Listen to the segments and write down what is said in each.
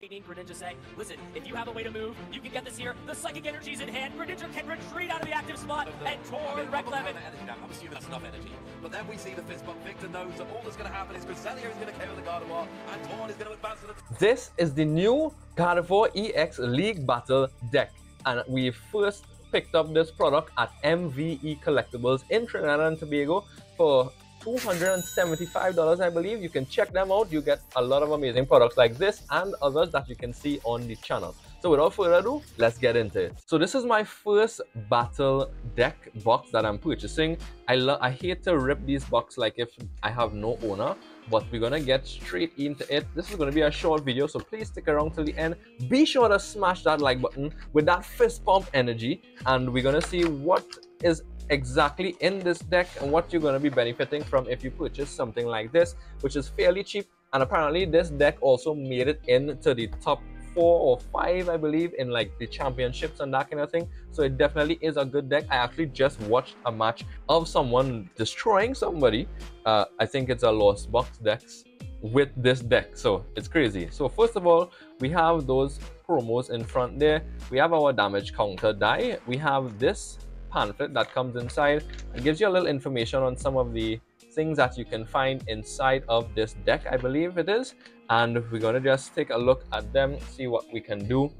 Greninja saying, listen, if you have a way to move, you can get this here. The psychic energy's in hand. Greninja can retreat out of the active spot and torn Rec 11. I'm assuming that's enough energy. But then we see the fist bump. Victor knows that all that's going to happen is Cresselia is going to kill the Gardevoir and Torn is going to advance to the... This is the new Gardevoir EX League Battle deck. And we first picked up this product at MVE Collectibles in Trinidad and Tobago for $275, I believe. You can check them out. You get a lot of amazing products like this and others that you can see on the channel. So without further ado, let's get into it. So this is my first battle deck box that I'm purchasing. I hate to rip these boxes like if I have no owner, but we're gonna get straight into it. This is gonna be a short video, so please stick around till the end. Be sure to smash that like button with that fist pump energy, and we're gonna see what is exactly in this deck and what you're going to be benefiting from if you purchase something like this, which is fairly cheap. And apparently this deck also made it into the top 4 or 5, I believe, in like the championships and that kind of thing. So it definitely is a good deck. I actually just watched a match of someone destroying somebody. I think it's a Lost Box decks with this deck, so it's crazy. So first of all, we have those promos in front there. We have our damage counter die. We have this pamphlet that comes inside and gives you a little information on some of the things that you can find inside of this deck, I believe it is. And we're gonna just take a look at them, see what we can do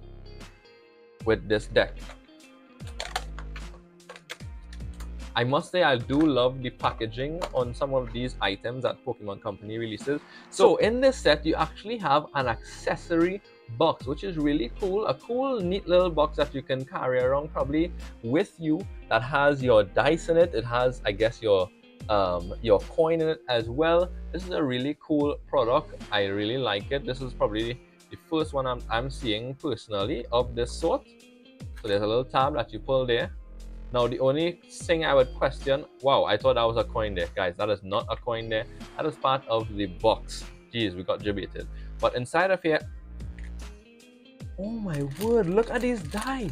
with this deck. I must say I do love the packaging on some of these items that Pokemon Company releases. So in this set you actually have an accessory box, which is really cool. A cool, neat little box that you can carry around probably with you, that has your dice in it. It has, I guess, your coin in it as well. This is a really cool product. I really like it. This is probably the first one I'm seeing personally of this sort. So there's a little tab that you pull there. Now the only thing I would question, wow, I thought that was a coin there, guys. That is not a coin there. That is part of the box. Jeez, we got jibbited. But inside of here, oh my word, look at these die.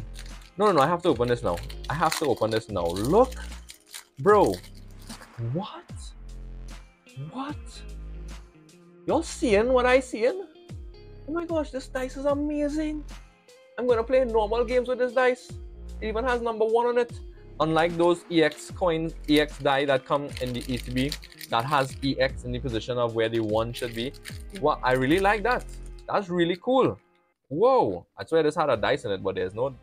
No, I have to open this now. I have to open this now. Look, bro. What? Y'all seeing what I seeing? Oh my gosh, this dice is amazing. I'm gonna play normal games with this dice. It even has #1 on it. Unlike those EX coins, EX die that come in the ETB, that has EX in the position of where the 1 should be. Wow, I really like that. That's really cool. Whoa, I swear this had a dice in it, but there's no...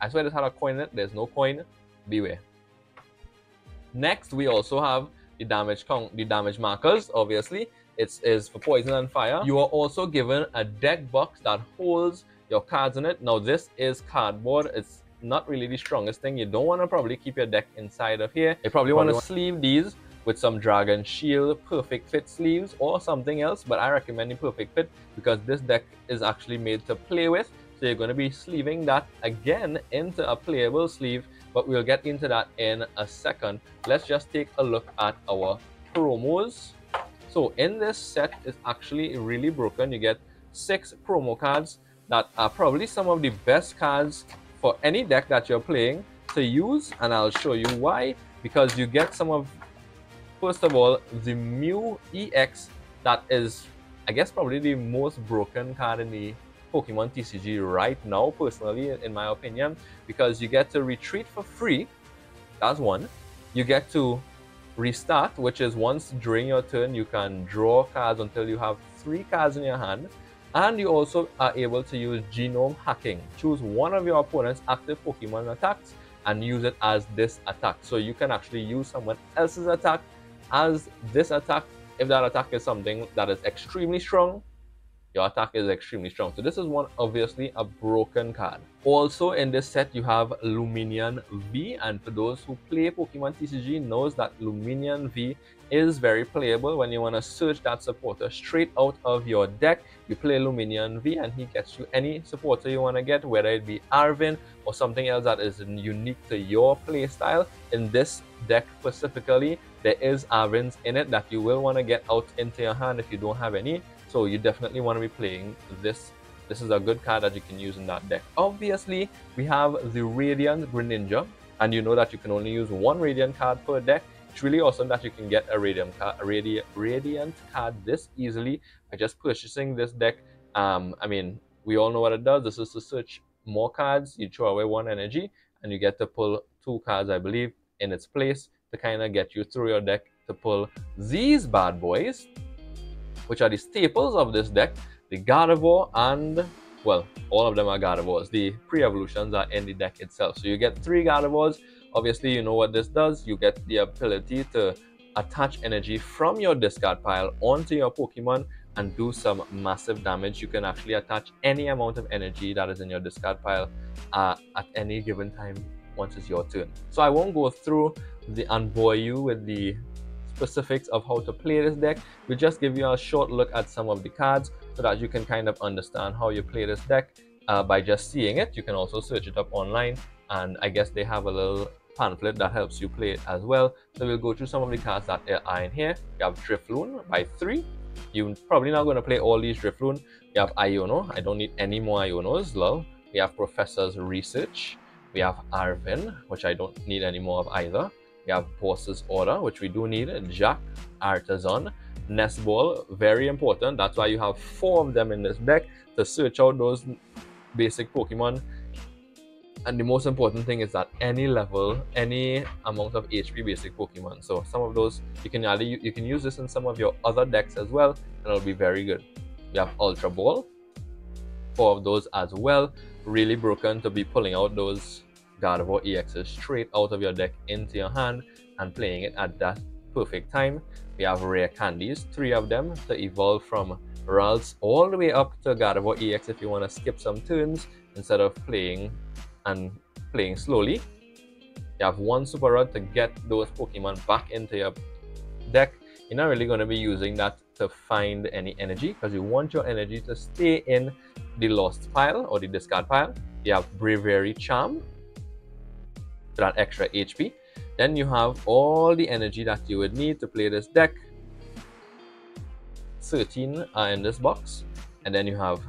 I swear this had a coin in it, there's no coin. Beware. Next, we also have the damage count, the damage markers, obviously. It is for poison and fire. You are also given a deck box that holds your cards in it. Now, this is cardboard. It's not really the strongest thing. You don't want to probably keep your deck inside of here. You probably want to sleeve these with some Dragon Shield perfect fit sleeves or something else, but I recommend the perfect fit because this deck is actually made to play with. So you're going to be sleeving that again into a playable sleeve, but we'll get into that in a second. Let's just take a look at our promos. So in this set, it's actually really broken. You get 6 promo cards that are probably some of the best cards for any deck that you're playing to use, and I'll show you why. Because you get some of... First of all, the Mew EX, that is, I guess, probably the most broken card in the Pokemon TCG right now, personally, in my opinion, because you get to retreat for free. That's one. You get to restart, which is once during your turn, you can draw cards until you have 3 cards in your hand. And you also are able to use Genome Hacking. Choose one of your opponent's active Pokemon attacks and use it as this attack. So you can actually use someone else's attack as this attack. If that attack is something that is extremely strong, your attack is extremely strong. So this is one, obviously, a broken card. Also in this set you have Lumineon V, and for those who play Pokemon TCG knows that Lumineon V is very playable. When you want to search that supporter straight out of your deck, you play Lumineon V and he gets you any supporter you want to get, whether it be Arven or something else that is unique to your playstyle. In this deck specifically, there is Arvens in it that you will want to get out into your hand if you don't have any. So you definitely want to be playing this. This is a good card that you can use in that deck. Obviously, we have the Radiant Greninja, and you know that you can only use 1 Radiant card per deck. It's really awesome that you can get a Radiant card this easily by just purchasing this deck. I mean, We all know what it does. This is to search more cards. You throw away one energy and you get to pull two cards, I believe, in its place to kind of get you through your deck to pull these bad boys, which are the staples of this deck, the Gardevoir, and, well, all of them are Gardevoirs. The pre-evolutions are in the deck itself. So you get three Gardevoirs. Obviously, you know what this does. You get the ability to attach energy from your discard pile onto your Pokemon and do some massive damage. You can actually attach any amount of energy that is in your discard pile at any given time once it's your turn. So I won't go through and bore you with the specifics of how to play this deck. We'll just give you a short look at some of the cards so that you can kind of understand how you play this deck by just seeing it. You can also search it up online, and I guess they have a little pamphlet that helps you play it as well. So we'll go through some of the cards that are in here. You have Drifloon by 3. You're probably not going to play all these Drifloon. You have Iono. I don't need any more Ionos, lol. We have Professor's Research. We have Arven, which I don't need any more of either. We have Boss's Order, which we do need. Jack, Artisan, Nest Ball, very important. That's why you have 4 of them in this deck, to search out those basic Pokemon. And the most important thing is that any level, any amount of HP basic Pokemon. So some of those, you can use this in some of your other decks as well, and it'll be very good. We have Ultra Ball, 4 of those as well. Really broken to be pulling out those Gardevoir EXs straight out of your deck into your hand and playing it at that perfect time. We have Rare Candies, 3 of them, to evolve from Ralts all the way up to Gardevoir EX if you want to skip some turns instead of playing slowly. You have 1 Super Rod to get those Pokemon back into your deck. You're not really going to be using that to find any energy, because you want your energy to stay in the lost pile or the discard pile. You have Bravery Charm for that extra HP. Then you have all the energy that you would need to play this deck. 13 are in this box, and then you have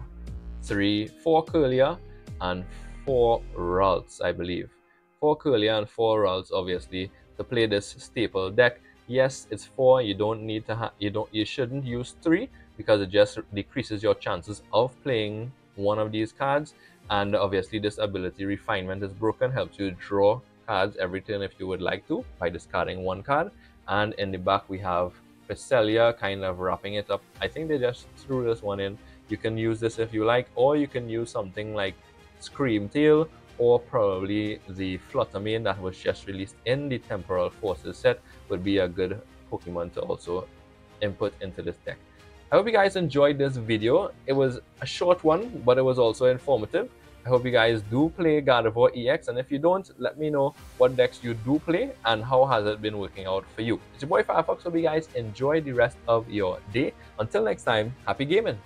4 Curlia and 4 Ralts, I believe. 4 Curlia and 4 Ralts, obviously, to play this staple deck. Yes, it's 4. You don't need to you shouldn't use 3, because it just decreases your chances of playing one of these cards. And obviously, this ability refinement is broken, helps you draw cards every turn if you would like to by discarding one card. And in the back, we have Cresselia kind of wrapping it up. I think they just threw this one in. You can use this if you like, or you can use something like Scream Tail, or probably the Flutter Mane that was just released in the Temporal Forces set would be a good Pokemon to also input into this deck. I hope you guys enjoyed this video. It was a short one, but it was also informative. I hope you guys do play Gardevoir EX, and if you don't, let me know what decks you do play and how has it been working out for you. It's your boy Firefox. Hope you guys enjoy the rest of your day. Until next time, happy gaming!